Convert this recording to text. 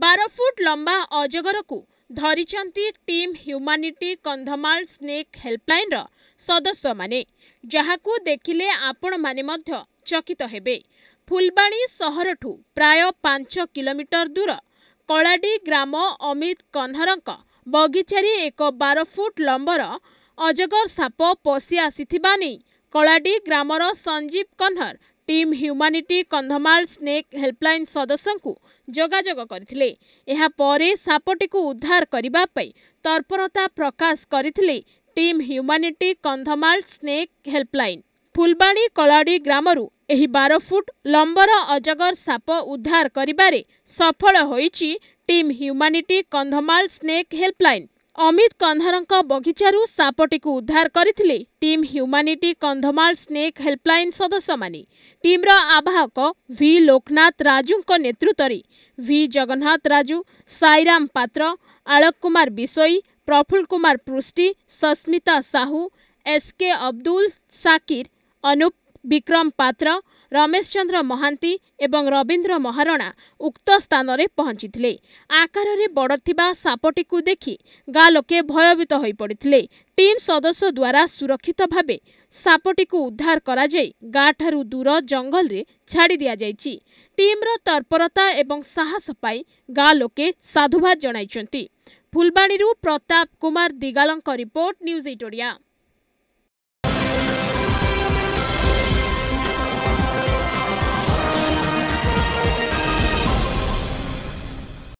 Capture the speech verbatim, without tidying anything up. बारह फुट लंबा अजगर को धरिचंती team humanity Kandhamal snake helpline सदस्य माने, जहाकू देखिले आपण माने मध्य चकित हेबे। फुलबाणी सहरठू प्राय पांच किलोमीटर दूर कलाडी ग्राम अमित कन्हरक बगिचारे एक बारह फुट लंबर अजगर साप पशि आसीथिबा नै कलाडी ग्रामर Sanjeev Kanhar team humanity Kandhamal snake helpline सदस्य को जोगाजोग करथिले। एहा परे सापटी को उद्धार करिबा पई तर्पणता प्रकाश करथिले team humanity Kandhamal snake helpline. Phulbani Kaladi ग्रामरू एही बारह फुट लंबर अजगर साप उद्धार करिबारे सफल होईची team humanity Kandhamal snake helpline. Amit कन्हारंका बगिचारू सापटी को उद्धार करथिले team humanity Kandhamal snake helpline सदस्य माने। टीम रा आवाहक वी लोकनाथ राजू को नेतृत्व रे वी जगन्नाथ राजू, साईराम पात्र, अलक कुमार बिसोई, प्रफुल्ल कुमार पृष्टि, सस्मिता साहू, एसके अब्दुल साकिर, अनुप विक्रम पात्र, रमेशचंद्र महांती एवं रवींद्र महाराणा उक्त स्थान में पहुंची। आकार में बड़ थिबा सापटी को देखि गाँ लोके भयभीत होई पड़िथिले। टीम सदस्य द्वारा सुरक्षित भावे सापटी को उद्धार करा जाई गाँ ठारू दूर जंगल रे छाड़ी दिया जायछि। टीम रो तत्परता एवं साहस पाई गाँ लोके साधुवाद जणाइछन्ति। फुलबाणीरू प्रताप कुमार दिगालंक रिपोर्ट, न्यूज एटोरिया।